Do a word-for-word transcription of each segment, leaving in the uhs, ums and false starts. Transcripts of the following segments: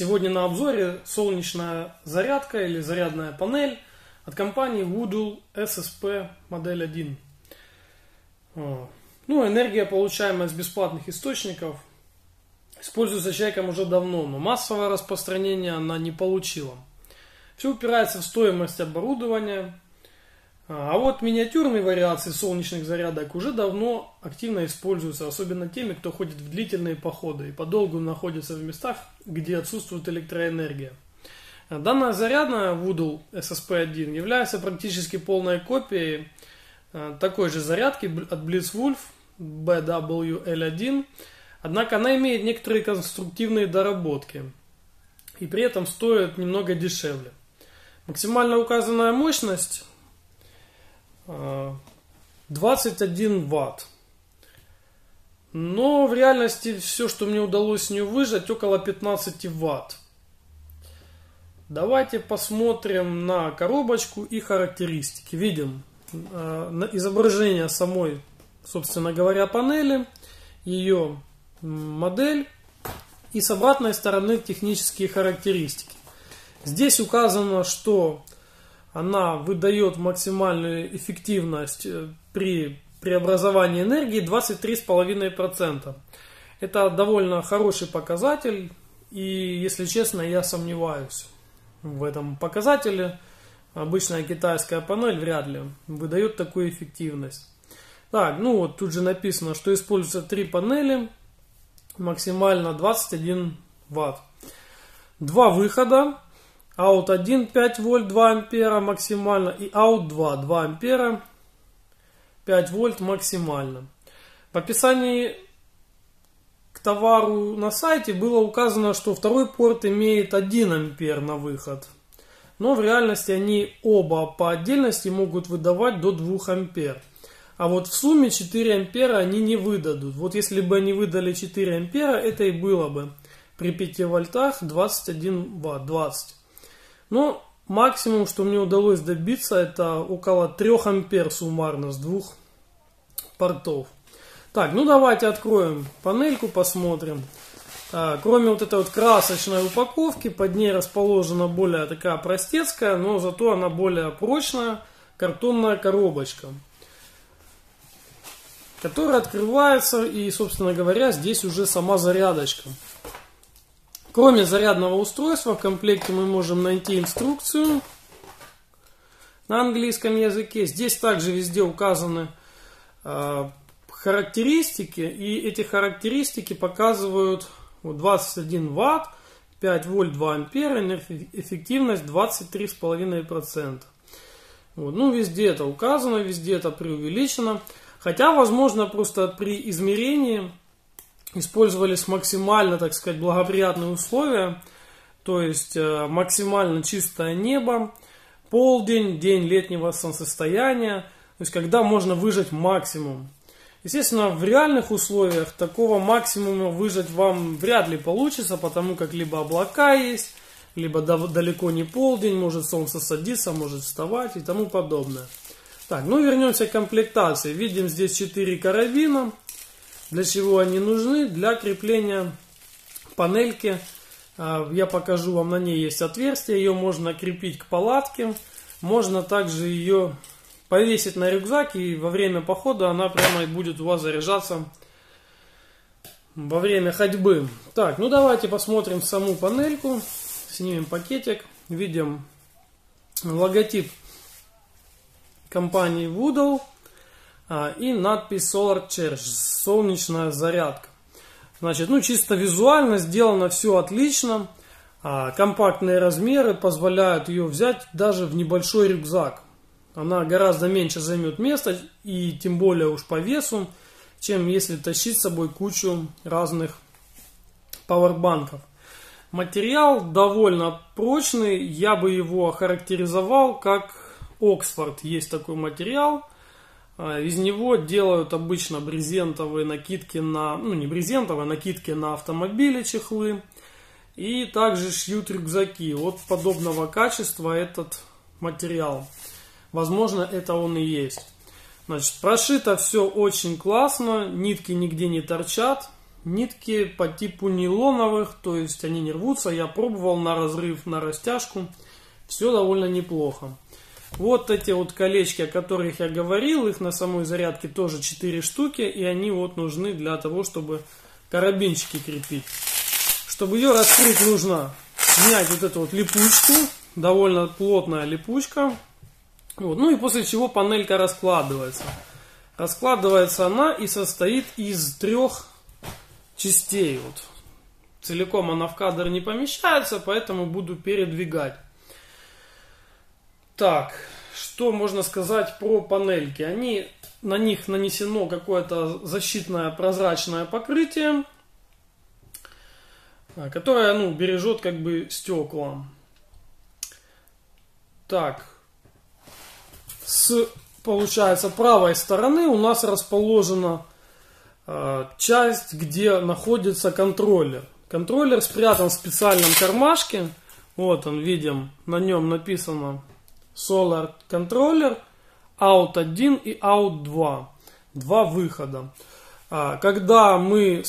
Сегодня на обзоре солнечная зарядка или зарядная панель от компании Vodool эс эс пи модель один. Ну, энергия, получаемая из бесплатных источников, используется человеком уже давно, но массовое распространение она не получила. Все упирается в стоимость оборудования. А вот миниатюрные вариации солнечных зарядок уже давно активно используются, особенно теми, кто ходит в длительные походы и подолгу находится в местах, где отсутствует электроэнергия. Данная зарядная Vodool эс эс пи один является практически полной копией такой же зарядки от BlitzWolf би дабл ю эль один, однако она имеет некоторые конструктивные доработки и при этом стоит немного дешевле. Максимально указанная мощность двадцать один ватт. Но в реальности все, что мне удалось с нее выжать, около пятнадцати ватт. Давайте посмотрим на коробочку и характеристики. Видим изображение самой, собственно говоря, панели, ее модель и с обратной стороны технические характеристики. Здесь указано, что она выдает максимальную эффективность при преобразовании энергии двадцать три и пять десятых процента. Это довольно хороший показатель. И, если честно, я сомневаюсь в этом показателе. Обычная китайская панель вряд ли выдает такую эффективность. Так, ну вот тут же написано, что используются три панели. Максимально двадцать один ватт. Два выхода. аут один пять вольт два ампера максимально и аут два два ампера пять вольт максимально. В описании к товару на сайте было указано, что второй порт имеет один ампер на выход. Но в реальности они оба по отдельности могут выдавать до двух ампер. А вот в сумме четыре ампера они не выдадут. Вот если бы они выдали четыре ампера, это и было бы при пяти вольтах двадцать один ватт. двадцать. Но максимум, что мне удалось добиться, это около трёх ампер суммарно с двух портов. Так, ну давайте откроем панельку, посмотрим. Кроме вот этой вот красочной упаковки, под ней расположена более такая простецкая, но зато она более прочная картонная коробочка, которая открывается и, собственно говоря, здесь уже сама зарядочка. Кроме зарядного устройства, в комплекте мы можем найти инструкцию на английском языке. Здесь также везде указаны э, характеристики. И эти характеристики показывают вот, двадцать один ватт, пять вольт, два ампера, эффективность двадцать три и пять десятых процента. Вот, ну, везде это указано, везде это преувеличено. Хотя, возможно, просто при измерении использовались максимально, так сказать, благоприятные условия, то есть максимально чистое небо, полдень, день летнего солнцестояния, то есть когда можно выжать максимум. Естественно, в реальных условиях такого максимума выжать вам вряд ли получится, потому как либо облака есть, либо далеко не полдень, может солнце садиться, может вставать и тому подобное. Так, ну вернемся к комплектации. Видим здесь четыре карабина. Для чего они нужны? Для крепления панельки. Я покажу вам, на ней есть отверстие. Ее можно крепить к палатке. Можно также ее повесить на рюкзак. И во время похода она прямо будет у вас заряжаться во время ходьбы. Так, ну давайте посмотрим саму панельку. Снимем пакетик. Видим логотип компании Vodool. И надпись Solar Charge, солнечная зарядка. Значит, ну чисто визуально сделано все отлично. Компактные размеры позволяют ее взять даже в небольшой рюкзак. Она гораздо меньше займет места, и тем более уж по весу, чем если тащить с собой кучу разных пауэрбанков. Материал довольно прочный. Я бы его охарактеризовал как Оксфорд. Есть такой материал. Из него делают обычно брезентовые накидки на, ну не брезентовые, накидки на автомобили, чехлы. И также шьют рюкзаки. Вот подобного качества этот материал. Возможно, это он и есть. Значит, прошито все очень классно. Нитки нигде не торчат. Нитки по типу нейлоновых, то есть они не рвутся. Я пробовал на разрыв, на растяжку. Все довольно неплохо. Вот эти вот колечки, о которых я говорил, их на самой зарядке тоже четыре штуки. И они вот нужны для того, чтобы карабинчики крепить. Чтобы ее раскрыть, нужно снять вот эту вот липучку. Довольно плотная липучка. Вот. Ну и после чего панелька раскладывается. Раскладывается она и состоит из трех частей. Вот. Целиком она в кадр не помещается, поэтому буду передвигать. Так, что можно сказать про панельки? Они, на них нанесено какое-то защитное прозрачное покрытие, которое, ну, бережет как бы стекла. Так, с, получается, правой стороны у нас расположена э, часть, где находится контроллер. Контроллер спрятан в специальном кармашке. Вот он, видим, на нем написано Solar Controller, аут один и аут два. Два выхода. Когда мы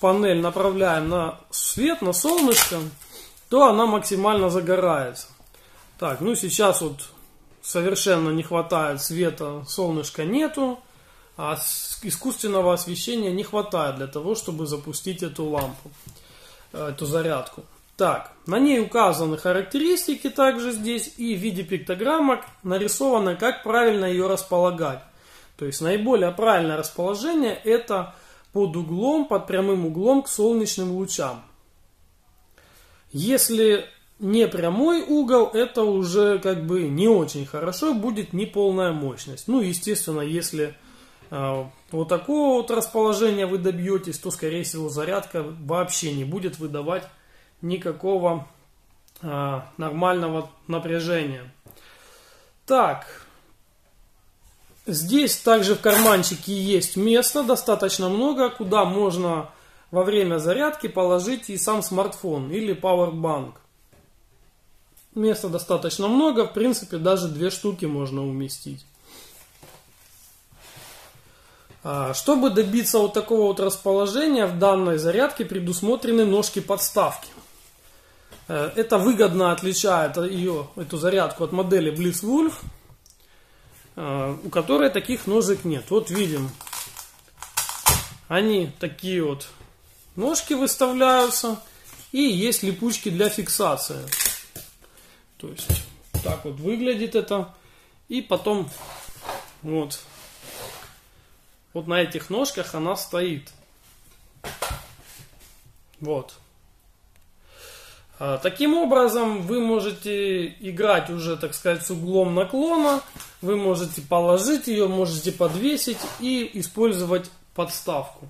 панель направляем на свет, на солнышко, то она максимально загорается. Так, ну сейчас вот совершенно не хватает света, солнышка нету, а искусственного освещения не хватает для того, чтобы запустить эту лампу, эту зарядку. Так, на ней указаны характеристики также здесь и в виде пиктограммок нарисовано, как правильно ее располагать. То есть наиболее правильное расположение это под углом, под прямым углом к солнечным лучам. Если не прямой угол, это уже как бы не очень хорошо, будет неполная мощность. Ну, естественно, если э, вот такого вот расположения вы добьетесь, то, скорее всего, зарядка вообще не будет выдавать никакого э, нормального напряжения. Так, здесь также в карманчике есть место, достаточно много, куда можно во время зарядки положить и сам смартфон или пауэрбанк. Места достаточно много, в принципе, даже две штуки можно уместить. Чтобы добиться вот такого вот расположения, в данной зарядке предусмотрены ножки-подставки. Это выгодно отличает ее, эту зарядку от модели BlitzWolf, у которой таких ножек нет. Вот видим, они такие вот ножки выставляются, и есть липучки для фиксации. То есть так вот выглядит это. И потом вот, вот на этих ножках она стоит. Вот. Таким образом вы можете играть уже, так сказать, с углом наклона. Вы можете положить ее, можете подвесить и использовать подставку.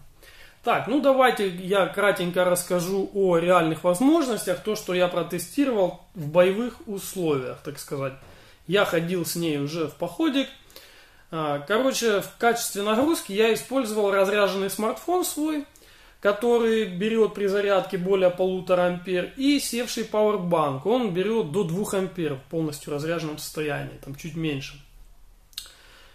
Так, ну давайте я кратенько расскажу о реальных возможностях. То, что я протестировал в боевых условиях, так сказать. Я ходил с ней уже в походик. Короче, в качестве нагрузки я использовал разряженный смартфон свой, который берет при зарядке более полутора ампер, и севший пауэрбанк. Он берет до двух ампер в полностью разряженном состоянии, там чуть меньше.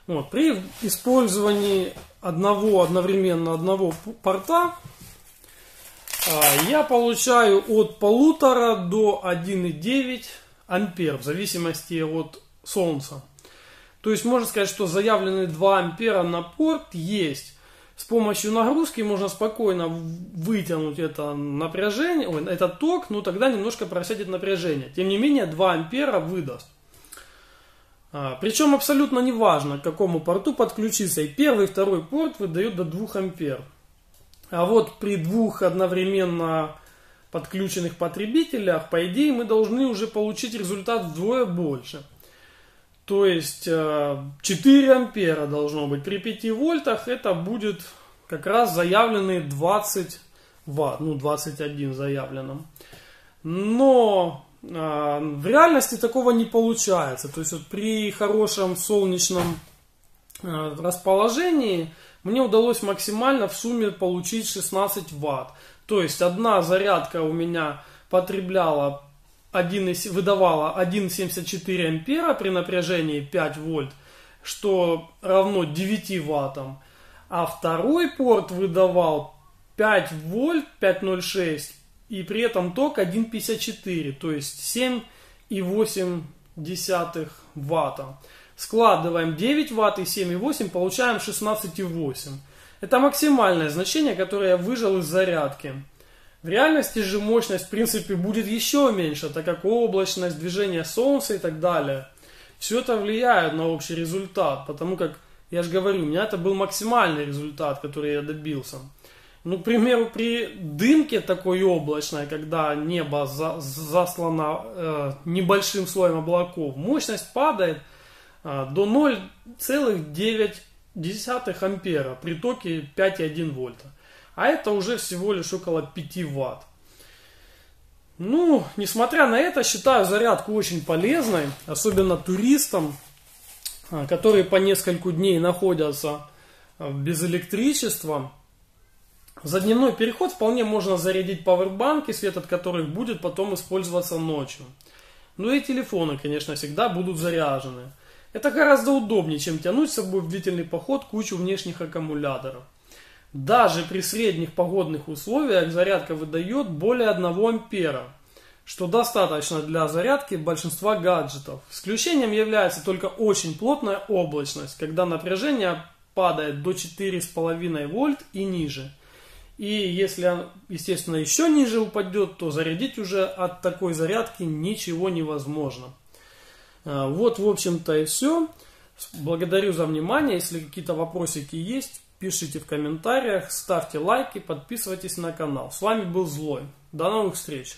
Вот, при использовании одного, одновременно одного порта я получаю от полутора до одного целого девяти десятых ампер, в зависимости от солнца. То есть можно сказать, что заявленные два ампера на порт есть. С помощью нагрузки можно спокойно вытянуть это напряжение, ой, этот ток, но тогда немножко просядет напряжение. Тем не менее два ампера выдаст. Причем абсолютно не важно, к какому порту подключиться. И первый, и второй порт выдают до двух ампер. А вот при двух одновременно подключенных потребителях, по идее, мы должны уже получить результат вдвое больше. То есть четыре ампера должно быть. При пяти вольтах это будет как раз заявленные двадцать ватт. Ну, двадцать один заявлено. Но в реальности такого не получается. То есть вот при хорошем солнечном расположении мне удалось максимально в сумме получить шестнадцать ватт. То есть одна зарядка у меня потребляла один, выдавала один целых семьдесят четыре ампера при напряжении пять вольт, что равно девяти ваттам. А второй порт выдавал пять вольт пять ноль шесть и при этом ток один пятьдесят четыре, то есть семь и восемь десятых ватта. Складываем девять ватт и семь и восемь, получаем шестнадцать и восемь. Это максимальное значение, которое я выжал из зарядки. В реальности же мощность в принципе будет еще меньше, так как облачность, движение солнца и так далее. Все это влияет на общий результат, потому как, я же говорю, у меня это был максимальный результат, который я добился. Ну, к примеру, при дымке такой облачной, когда небо за, заслано э, небольшим слоем облаков, мощность падает э, до ноль целых девяти десятых ампера при токе пять и одна десятая вольта. А это уже всего лишь около пяти ватт. Ну, несмотря на это, считаю зарядку очень полезной, особенно туристам, которые по несколько дней находятся без электричества. За дневной переход вполне можно зарядить пауэрбанки, свет от которых будет потом использоваться ночью. Ну и телефоны, конечно, всегда будут заряжены. Это гораздо удобнее, чем тянуть с собой в длительный поход кучу внешних аккумуляторов. Даже при средних погодных условиях зарядка выдает более одного ампера, что достаточно для зарядки большинства гаджетов. Исключением является только очень плотная облачность, когда напряжение падает до четырёх с половиной вольт и ниже. И если, естественно, еще ниже упадет, то зарядить уже от такой зарядки ничего невозможно. Вот, в общем-то, и все. Благодарю за внимание. Если какие-то вопросики есть, пишите в комментариях, ставьте лайки, подписывайтесь на канал. С вами был Злой. До новых встреч!